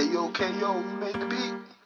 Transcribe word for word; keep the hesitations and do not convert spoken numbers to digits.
A O K O, you make a beat.